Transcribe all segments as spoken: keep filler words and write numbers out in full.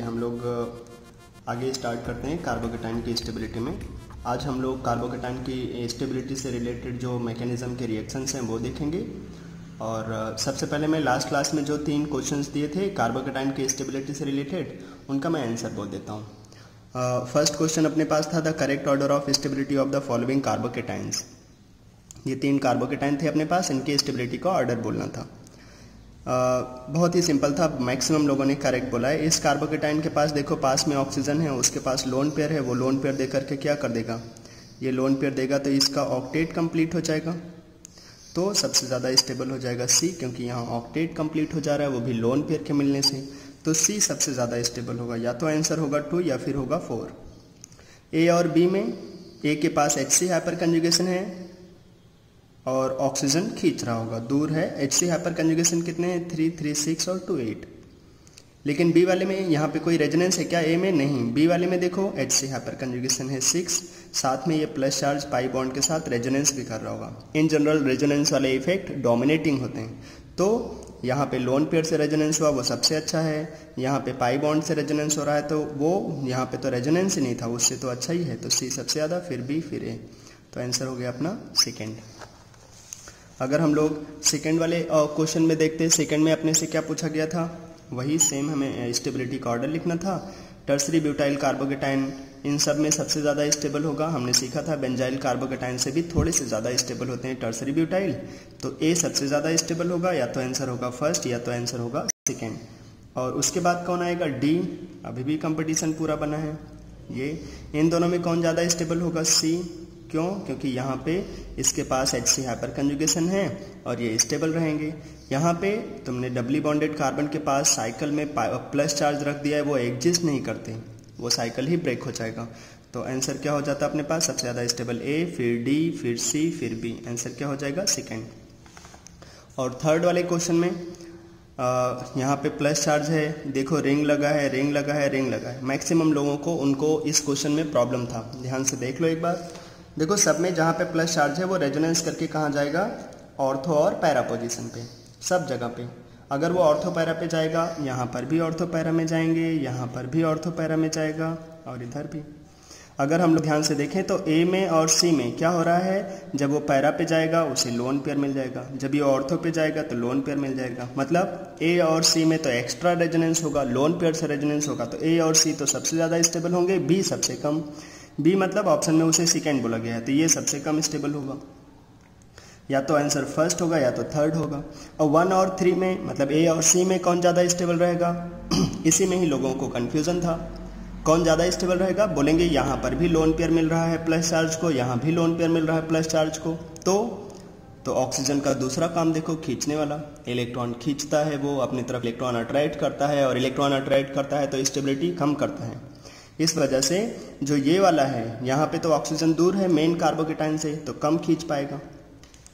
हम लोग आगे स्टार्ट करते हैं कार्बोकेटाइन की स्टेबिलिटी में। आज हम लोग कार्बोकेटाइन की स्टेबिलिटी से रिलेटेड जो मैकेनिज्म के रिएक्शंस हैं वो देखेंगे। और सबसे पहले मैं लास्ट क्लास में जो तीन क्वेश्चंस दिए थे कार्बोकेटाइन की स्टेबिलिटी से रिलेटेड, उनका मैं आंसर बोल देता हूँ। फर्स्ट क्वेश्चन अपने पास था the correct order of stability of the following carbocations. ये तीन कार्बोकेटाइन थे अपने पास, इनकी स्टेबिलिटी का ऑर्डर बोलना था। आ, बहुत ही सिंपल था, मैक्सिमम लोगों ने करेक्ट बोला है। इस कार्बोकेटाइन के पास देखो पास में ऑक्सीजन है, उसके पास लोन पेयर है, वो लोन पेयर दे करके क्या कर देगा, ये लोन पेयर देगा तो इसका ऑक्टेट कंप्लीट हो जाएगा, तो सबसे ज़्यादा स्टेबल हो जाएगा सी, क्योंकि यहाँ ऑक्टेट कंप्लीट हो जा रहा है वो भी लोन पेयर के मिलने से, तो सी सबसे ज़्यादा स्टेबल होगा। या तो आंसर होगा टू या फिर होगा फोर। ए और बी में ए के पास एच सी हाइपर कन्जुकेशन है और ऑक्सीजन खींच रहा होगा, दूर है। एच सी हाइपर कन्जुगेशन कितने हैं, थ्री थ्री सिक्स और टू एट। लेकिन बी वाले में यहाँ पे कोई रेजोनेंस है क्या ए में? नहीं। बी वाले में देखो एच सी हाइपर कन्जुगेशन है सिक्स, साथ में ये प्लस चार्ज पाई बॉन्ड के साथ रेजोनेंस भी कर रहा होगा। इन जनरल रेजोनेंस वाले इफेक्ट डोमिनेटिंग होते हैं, तो यहाँ पे लोन पेयर से रेजोनेंस हुआ वो सबसे अच्छा है, यहाँ पे पाई बॉन्ड से रेजोनेंस हो रहा है तो वो, यहाँ पे तो रेजोनेंस ही नहीं था उससे तो अच्छा ही है, तो सी सबसे ज़्यादा, फिर बी, फिर ए। तो आंसर हो गया अपना सेकेंड। अगर हम लोग सेकंड वाले क्वेश्चन में देखते हैं, सेकंड में अपने से क्या पूछा गया था, वही सेम हमें स्टेबिलिटी का ऑर्डर लिखना था। टर्सरी ब्यूटाइल कार्बोकेटाइन इन सब में सबसे ज़्यादा स्टेबल होगा, हमने सीखा था बेंजाइल कार्बोकेटाइन से भी थोड़े से ज़्यादा स्टेबल होते हैं टर्सरी ब्यूटाइल, तो ए सबसे ज़्यादा स्टेबल होगा। या तो आंसर होगा फर्स्ट या तो आंसर होगा सेकेंड। और उसके बाद कौन आएगा, डी। अभी भी कंपटीशन पूरा बना है ये, इन दोनों में कौन ज़्यादा स्टेबल होगा, सी। क्यों? क्योंकि यहाँ पे इसके पास एच सी हाइपर कंजुगेशन है और ये स्टेबल रहेंगे। यहाँ पे तुमने डबली बॉन्डेड कार्बन के पास साइकिल में प्लस चार्ज रख दिया है, वो एग्जिस्ट नहीं करते, वो साइकिल ही ब्रेक हो जाएगा। तो आंसर क्या हो जाता है अपने पास, सबसे ज़्यादा स्टेबल ए, फिर डी, फिर सी, फिर बी। आंसर क्या हो जाएगा, सेकेंड। और थर्ड वाले क्वेश्चन में यहाँ पे प्लस चार्ज है, देखो रिंग लगा है, रिंग लगा है, रिंग लगा है। मैक्सिमम लोगों को उनको इस क्वेश्चन में प्रॉब्लम था, ध्यान से देख लो एक बार। देखो सब में जहाँ पे प्लस चार्ज है वो रेजोनेंस करके कहाँ जाएगा, ऑर्थो और पैरा पोजीशन पे, सब जगह पे। अगर वो ऑर्थो पैरा पे जाएगा, यहाँ पर भी ऑर्थो पैरा में जाएंगे, यहाँ पर भी ऑर्थो पैरा में जाएगा और इधर भी। अगर हम लोग ध्यान से देखें तो ए में और सी में क्या हो रहा है, जब वो पैरा पे जाएगा उसे लोन पेयर मिल जाएगा, जब ये ऑर्थो पे जाएगा तो लोन पेयर मिल जाएगा। मतलब ए और सी में तो एक्स्ट्रा रेजोनेंस होगा, लोन पेयर से रेजोनेंस होगा, तो ए और सी तो सबसे ज़्यादा स्टेबल होंगे, बी सबसे कम। बी मतलब ऑप्शन में उसे सेकेंड बोला गया है, तो ये सबसे कम स्टेबल होगा। या तो आंसर फर्स्ट होगा या तो थर्ड होगा। और वन और थ्री में मतलब ए और सी में कौन ज़्यादा स्टेबल रहेगा, इसी में ही लोगों को कन्फ्यूज़न था कौन ज़्यादा स्टेबल रहेगा। बोलेंगे यहाँ पर भी लोन पेयर मिल रहा है प्लस चार्ज को, यहाँ भी लोन पेयर मिल रहा है प्लस चार्ज को, तो तो ऑक्सीजन का दूसरा काम देखो खींचने वाला, इलेक्ट्रॉन खींचता है, वो अपनी तरफ इलेक्ट्रॉन अट्रैक्ट करता है और इलेक्ट्रॉन अट्रैक्ट करता है तो स्टेबिलिटी कम करता है। इस वजह से जो ये वाला है, यहाँ पे तो ऑक्सीजन दूर है मेन कार्बोकेटाइन से तो कम खींच पाएगा,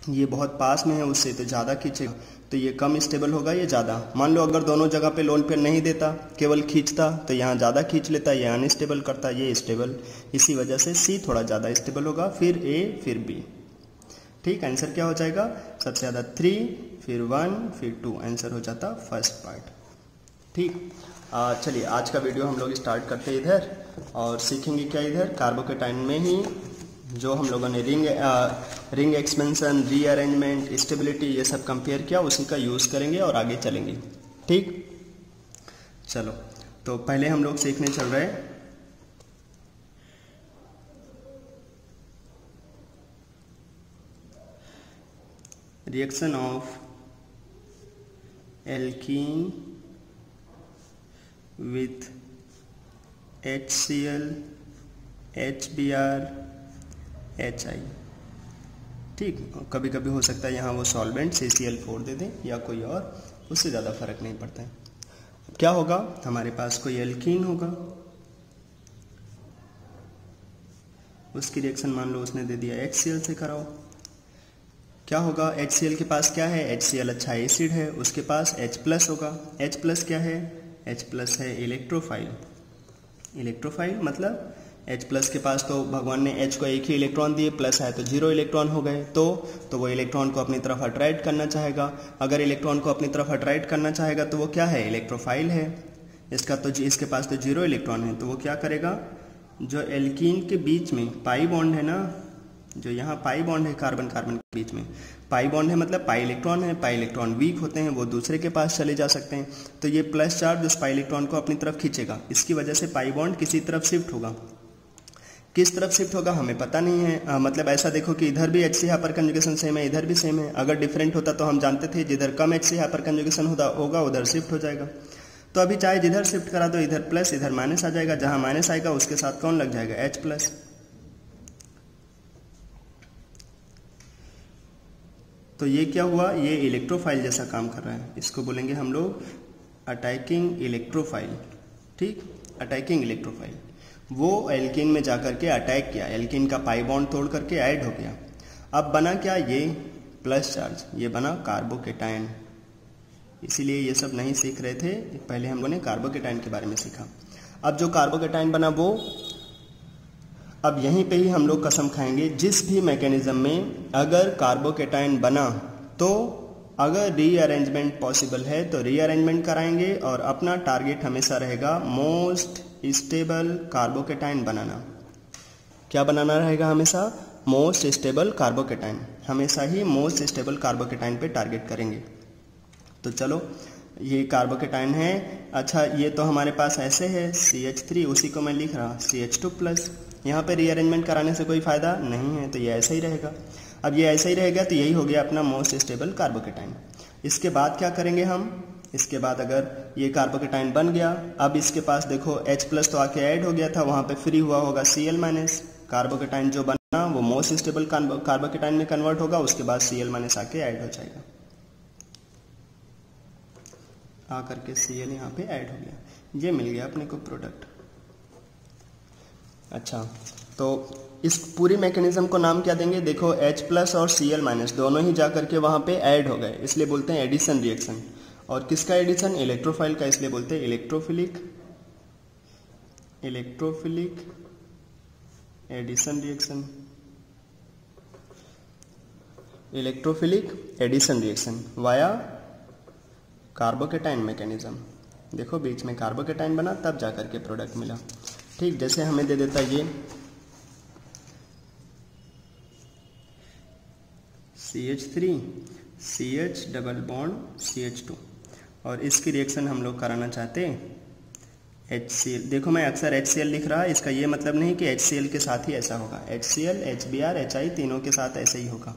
ये बहुत पास में है उससे तो ज़्यादा खींचेगा, तो ये कम स्टेबल होगा ये ज़्यादा। मान लो अगर दोनों जगह पे लोन पेयर नहीं देता, केवल खींचता, तो यहाँ ज़्यादा खींच लेता, ये अनस्टेबल करता, ये स्टेबल। इसी वजह से सी थोड़ा ज़्यादा स्टेबल होगा, फिर ए, फिर बी। ठीक, आंसर क्या हो जाएगा, सबसे ज़्यादा थ्री, फिर वन, फिर टू। आंसर हो जाता फर्स्ट पार्ट। ठीक, चलिए आज का वीडियो हम लोग स्टार्ट करते हैं इधर, और सीखेंगे क्या, इधर कार्बोकेटाइन में ही जो हम लोगों ने ring ah, ring expansion, rearrangement, stability ये सब कंपेयर किया, उसी का यूज़ करेंगे और आगे चलेंगे। ठीक, चलो तो पहले हम लोग सीखने चल रहे हैं reaction of alkene with H C l, H B r, H I। ठीक, कभी कभी हो सकता है यहाँ वो solvent H C l four दे दें या कोई और, उससे ज़्यादा फर्क नहीं पड़ता है। क्या होगा, हमारे पास कोई एल्कीन होगा, उसकी रिएक्शन मान लो उसने दे दिया H C l से कराओ, क्या होगा। H C l के पास क्या है, H C l अच्छा एसिड है, उसके पास H प्लस होगा। H प्लस क्या है, H प्लस है इलेक्ट्रोफाइल। इलेक्ट्रोफाइल मतलब H प्लस के पास तो भगवान ने H को एक ही इलेक्ट्रॉन दिए, प्लस है तो जीरो इलेक्ट्रॉन हो गए, तो तो वो इलेक्ट्रॉन को अपनी तरफ अट्रैक्ट करना चाहेगा। अगर इलेक्ट्रॉन को अपनी तरफ अट्रैक्ट करना चाहेगा तो वो क्या है, इलेक्ट्रोफाइल है। इसका तो इसके पास तो जीरो इलेक्ट्रॉन है, तो वो क्या करेगा, जो एल्कीन के बीच में पाई बॉन्ड है ना, जो यहाँ पाई बॉन्ड है कार्बन कार्बन के बीच में पाई बॉन्ड है मतलब पाई इलेक्ट्रॉन है, पाई इलेक्ट्रॉन वीक होते हैं, वो दूसरे के पास चले जा सकते हैं, तो ये प्लस चार्ज उस पाई इलेक्ट्रॉन को अपनी तरफ खींचेगा। इसकी वजह से पाई बॉन्ड किसी तरफ शिफ्ट होगा, किस तरफ शिफ्ट होगा हमें पता नहीं है। आ, मतलब ऐसा देखो कि इधर भी H C hyper conjugation same है, इधर भी सेम है, अगर डिफरेंट होता तो हम जानते थे जिधर कम एच सी हाइपर कन्जुकेशन होगा उधर शिफ्ट हो जाएगा। तो अभी चाहे जिधर शिफ्ट करा दो, इधर प्लस इधर माइनस आ जाएगा, जहां माइनस आएगा उसके साथ कौन लग जाएगा, H प्लस। तो ये क्या हुआ, ये इलेक्ट्रोफाइल जैसा काम कर रहा है, इसको बोलेंगे हम लोग अटैकिंग इलेक्ट्रोफाइल। ठीक, अटैकिंग इलेक्ट्रोफाइल, वो एल्किन में जाकर के अटैक किया, एल्किन का पाई बॉन्ड तोड़ करके ऐड हो गया। अब बना क्या, ये प्लस चार्ज, ये बना कार्बोकेटाइन। इसीलिए ये सब नहीं सीख रहे थे, पहले हम लोगों ने कार्बोकेटाइन के बारे में सीखा। अब जो कार्बोकेटाइन बना वो, अब यहीं पे ही हम लोग कसम खाएंगे, जिस भी मैकेनिज्म में अगर कार्बोकेटाइन बना तो अगर रीअरेंजमेंट पॉसिबल है तो रीअरेंजमेंट कराएंगे, और अपना टारगेट हमेशा रहेगा मोस्ट स्टेबल कार्बोकेटाइन बनाना। क्या बनाना रहेगा हमेशा, मोस्ट स्टेबल कार्बोकेटाइन, हमेशा ही मोस्ट स्टेबल कार्बोकेटाइन पे टारगेट करेंगे। तो चलो ये कार्बोकेटाइन है। अच्छा ये तो हमारे पास ऐसे है सी एच थ्री, उसी को मैं लिख रहा सी एच टू प्लस, यहाँ पर रीअरेंजमेंट कराने से कोई फ़ायदा नहीं है, तो ये ऐसे ही रहेगा। अब ये ऐसे ही रहेगा तो यही हो गया अपना मोस्ट स्टेबल कार्बोकेटाइन। इसके बाद क्या करेंगे हम, इसके बाद अगर ये कार्बोकेटाइन बन गया, अब इसके पास देखो H प्लस तो आके ऐड हो गया था, वहाँ पे फ्री हुआ होगा Cl माइनस, कार्बोकेटाइन जो बना वो मोस्ट स्टेबल कार्बोकेटाइन में कन्वर्ट होगा, उसके बाद Cl माइनस आके ऐड हो जाएगा, आ करके Cl यहाँ पे ऐड हो गया, ये मिल गया अपने को प्रोडक्ट। अच्छा तो इस पूरी मैकेनिज्म को नाम क्या देंगे, देखो H प्लस और Cl माइनस दोनों ही जा करके वहाँ पे ऐड हो गए, इसलिए बोलते हैं एडिशन रिएक्शन। और किसका एडिशन, इलेक्ट्रोफाइल का, इसलिए बोलते हैं electrophilic electrophilic addition reaction electrophilic addition reaction via carbocation mechanism. देखो बीच में कार्बोकेटाइन बना तब जाकर के प्रोडक्ट मिला। ठीक, जैसे हमें दे देता ये C H three C H double bond C H two, और इसकी रिएक्शन हम लोग कराना चाहते एच सी एल। देखो मैं अक्सर एच सी एल लिख रहा है, इसका ये मतलब नहीं कि एच सी एल के साथ ही ऐसा होगा, H C L H B R H I तीनों के साथ ऐसे ही होगा।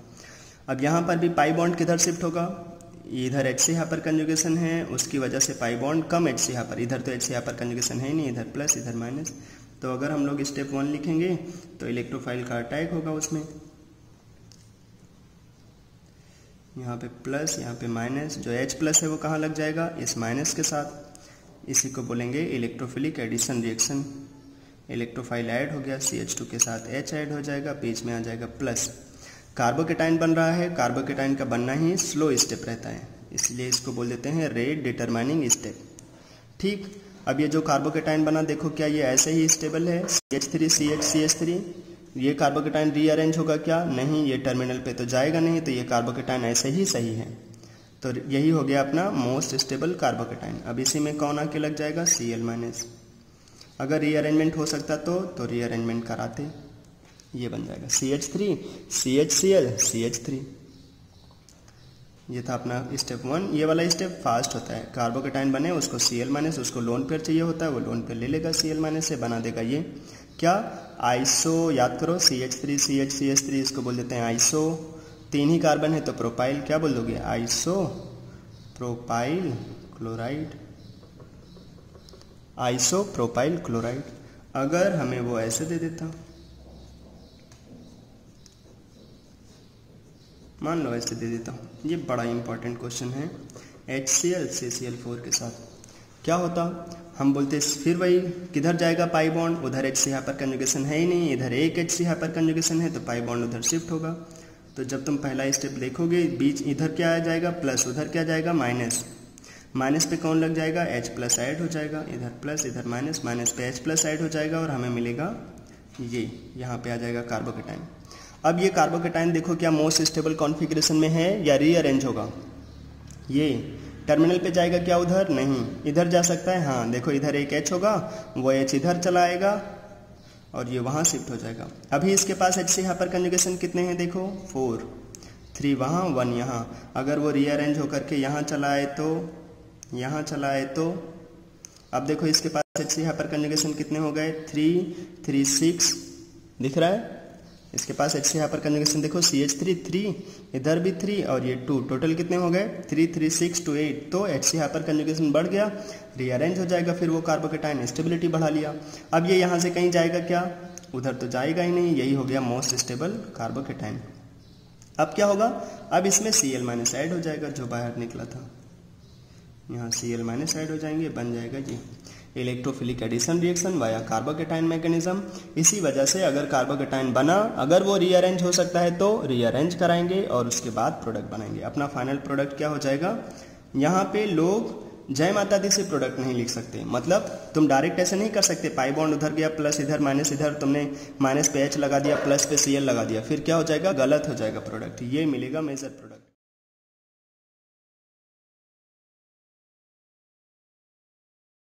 अब यहाँ पर भी पाई बॉन्ड किधर शिफ्ट होगा, इधर एच सी हाइपर कंजुगेशन है, उसकी वजह से पाई बॉन्ड कम एच सी हाइपर, इधर तो एच सी हाइपर कंजुगेशन है ही नहीं, इधर प्लस इधर माइनस। तो अगर हम लोग स्टेप वन लिखेंगे तो इलेक्ट्रोफाइल का अटैक होगा, उसमें यहाँ पे प्लस यहाँ पे माइनस, जो एच प्लस है वो कहाँ लग जाएगा, इस माइनस के साथ, इसी को बोलेंगे electrophilic addition reaction. Electrophile add हो गया, सी एच टू के साथ एच ऐड हो जाएगा, बीच में आ जाएगा प्लस। कार्बोकेटाइन बन रहा है, कार्बोकेटाइन का बनना ही स्लो स्टेप रहता है, इसलिए इसको बोल देते हैं रेट डिटरमाइनिंग स्टेप। ठीक, अब ये जो कार्बोकेटाइन बना देखो क्या ये ऐसे ही स्टेबल है, C H three C H C H three, ये कार्बोकेटाइन रीअरेंज होगा क्या, नहीं, ये टर्मिनल पे तो जाएगा नहीं, तो ये कार्बोकेटाइन ऐसे ही सही है। तो यही हो गया अपना मोस्ट स्टेबल कार्बोकेटाइन। अब इसी में कौन आके लग जाएगा, सी एल माइनस। अगर रीअरेंजमेंट हो सकता तो तो रीअरेंजमेंट कराते, ये बन जाएगा C H three C H C L C H three. ये था अपना स्टेप वन। ये वाला स्टेप फास्ट होता है, कार्बोकेटाइन बने उसको Cl माइनस, उसको लोन पेयर चाहिए होता है, वो लोन पेयर ले लेगा Cl माइनस से, बना देगा ये क्या आइसो, याद करो C H three C H C H three, इसको बोल देते हैं आइसो, तीन ही कार्बन है तो प्रोपाइल, क्या बोल दोगे, iso propyl chloride, iso propyl chloride. अगर हमें वो ऐसे दे देता, मान लो ऐसे दे देता हूँ, ये बड़ा इंपॉर्टेंट क्वेश्चन है, H C L C C L four के साथ क्या होता, हम बोलते फिर वही किधर जाएगा पाई बॉन्ड, उधर एच सी हाइपर कन्जुगेशन है ही नहीं, इधर एक एच सी हाइपर कन्जुगेशन है तो पाई बॉन्ड उधर शिफ्ट होगा। तो जब तुम पहला स्टेप देखोगे, बीच इधर क्या आ जाएगा प्लस, उधर क्या जाएगा माइनस, माइनस पे कौन लग जाएगा, एच प्लस ऐड हो जाएगा, इधर प्लस इधर माइनस, माइनस पे एच प्लस ऐड हो जाएगा और हमें मिलेगा ये, यहाँ पे आ जाएगा कार्बोकेटाइन। अब ये कार्बोकेटाइन देखो क्या मोस्ट स्टेबल कॉन्फिगरेशन में है या रीअरेंज होगा, ये टर्मिनल पे जाएगा क्या उधर? नहीं, इधर जा सकता है। हाँ देखो इधर एक H होगा, वो H इधर चला आएगा और ये वहाँ शिफ्ट हो जाएगा। अभी इसके पास H सी हाइपर कन्जुकेशन कितने हैं देखो, फोर, थ्री वहाँ, वन यहाँ। अगर वो रीअरेंज होकर के यहाँ चला आए तो यहाँ चला आए तो अब देखो इसके पास H सी हाइपर कन्जुकेशन कितने हो गए, थ्री, थ्री सिक्स दिख रहा है। इसके पास H सी हाइपर कन्जुकेशन देखो सी एच थ्री, थ्री इधर भी थ्री और ये टू, टोटल कितने हो गए three, three six two eight. तो H सी हाइपर कन्जुकेशन बढ़ गया, रीअरेंज हो जाएगा फिर वो कार्बोकेटाइन, स्टेबिलिटी बढ़ा लिया। अब ये यहाँ से कहीं जाएगा क्या? उधर तो जाएगा ही नहीं, यही हो गया मोस्ट स्टेबल कार्बोकेटाइन। अब क्या होगा? अब इसमें सी एल माइनस ऐड हो जाएगा जो बाहर निकला था, यहाँ सी एल माइनस ऐड हो जाएंगे, बन जाएगा जी electrophilic addition reaction via carbocation mechanism. इसी वजह से अगर कार्बोकेटाइन बना, अगर वो रीअरेंज हो सकता है तो रीअरेंज कराएंगे और उसके बाद प्रोडक्ट बनाएंगे। अपना फाइनल प्रोडक्ट क्या हो जाएगा? यहाँ पे लोग जय माता दी से प्रोडक्ट नहीं लिख सकते, मतलब तुम डायरेक्ट ऐसे नहीं कर सकते पाई बॉन्ड उधर गया प्लस इधर माइनस इधर, तुमने माइनस पे एच लगा दिया प्लस पे सी एल लगा दिया, फिर क्या हो जाएगा? गलत हो जाएगा प्रोडक्ट। ये मिलेगा मेजर प्रोडक्ट।